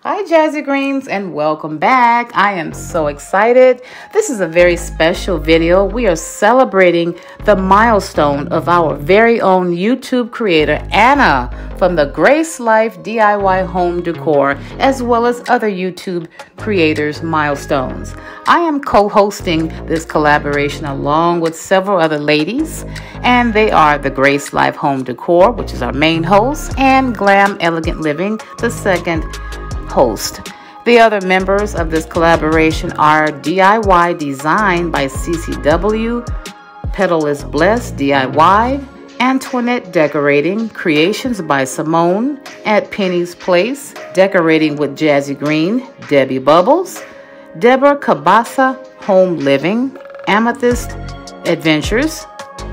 Hi Jazigreens, and welcome back. I am so excited. This is a very special video. We are celebrating the milestone of our very own YouTube creator, Anna, from The Grace Life DIY Home Decor, as well as other YouTube creators' milestones. I am co-hosting this collaboration along with several other ladies, and they are The Grace Life Home Decor, which is our main host, and Glam Elegant Living, the second host. The other members of this collaboration are DIY Design by CCW, Petalisbless DIY, Antoinette Decorating, Creations by Simone, At Penny's Place, Decorating with Jazigreen, Debbie Bubbles, Deborah Cabassa Home Living, Amethyst Adventures,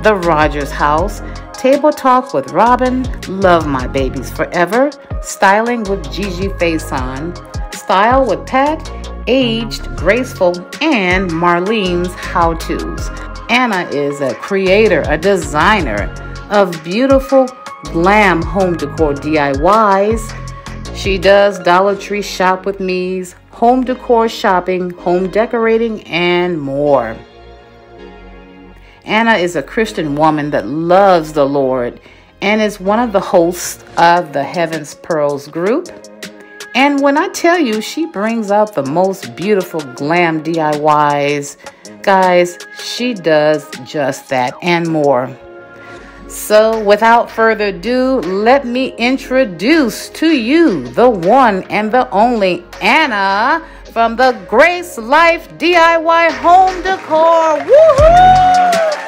The Rodgers House, Table Talk with ROBIN, Love My Babies Forever, Styling with GG Faison, Style with Pat, AgedGraceful, and Marlene's How-To's. Anna is a creator, a designer of beautiful glam home decor DIYs. She does Dollar Tree Shop With Me's, home decor shopping, home decorating, and more. Anna is a Christian woman that loves the Lord and is one of the hosts of the Heaven's Pearls group. And when I tell you, she brings out the most beautiful glam DIYs. Guys, she does just that and more. So without further ado, let me introduce to you the one and the only Anna from The Grace Life DIY Home Decor. Woohoo!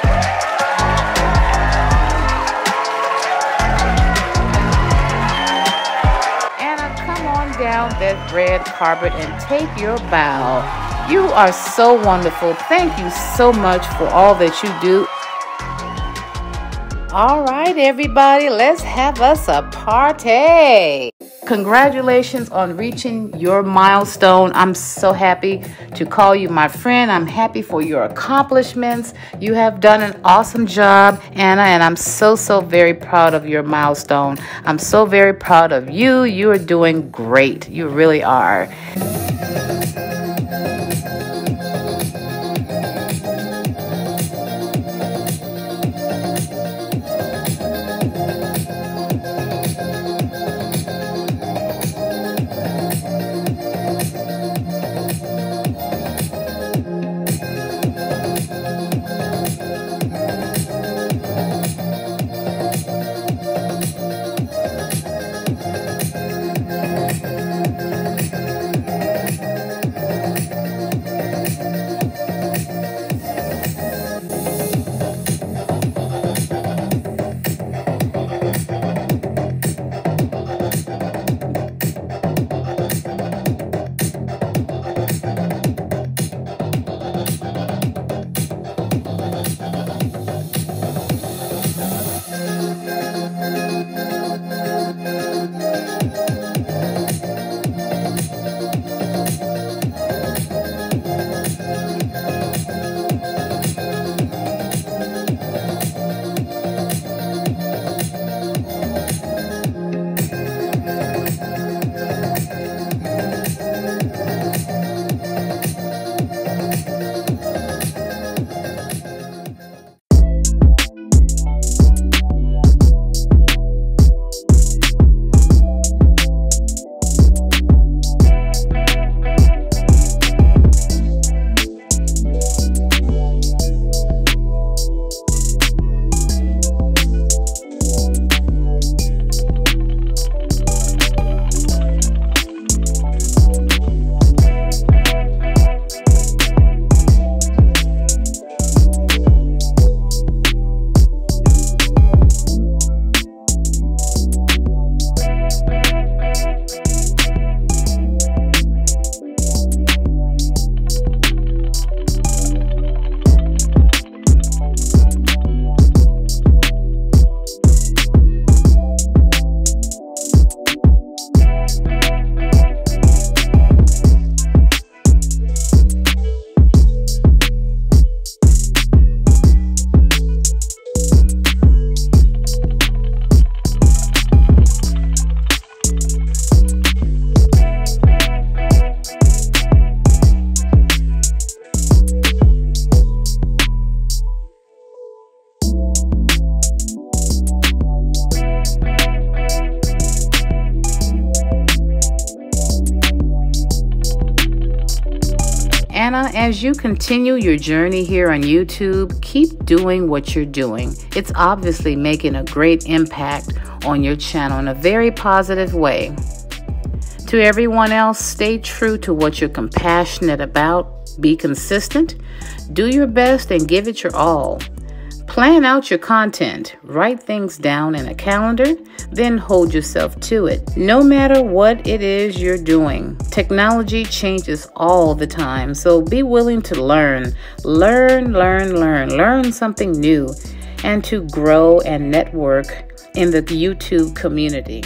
That red carpet and take your bow. You are so wonderful. Thank you so much for all that you do. All right, everybody, let's have us a party. Congratulations on reaching your milestone. I'm so happy to call you my friend. I'm happy for your accomplishments. You have done an awesome job, Anna, and I'm so very proud of your milestone. I'm so very proud of you. You are doing great. You really are. as you continue your journey here on YouTube, keep doing what you're doing. It's obviously making a great impact on your channel in a very positive way. To everyone else, stay true to what you're compassionate about. Be consistent, do your best, and give it your all. Plan out your content, write things down in a calendar, then hold yourself to it. No matter what it is you're doing, technology changes all the time, so be willing to learn something new, and to grow and network in the YouTube community.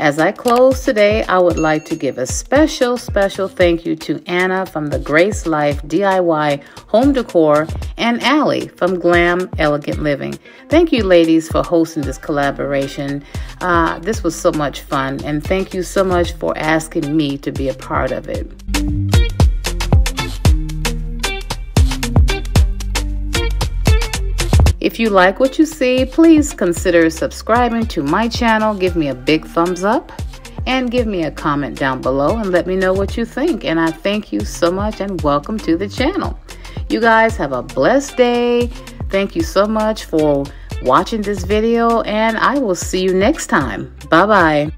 As I close today, I would like to give a special thank you to Anna from The Grace Life DIY Home Decor and Allie from Glam Elegant Living. Thank you, ladies, for hosting this collaboration. This was so much fun, and thank you so much for asking me to be a part of it. If you like what you see, please consider subscribing to my channel. Give me a big thumbs up and give me a comment down below and let me know what you think. And I thank you so much and welcome to the channel. You guys have a blessed day. Thank you so much for watching this video, and I will see you next time. Bye-bye.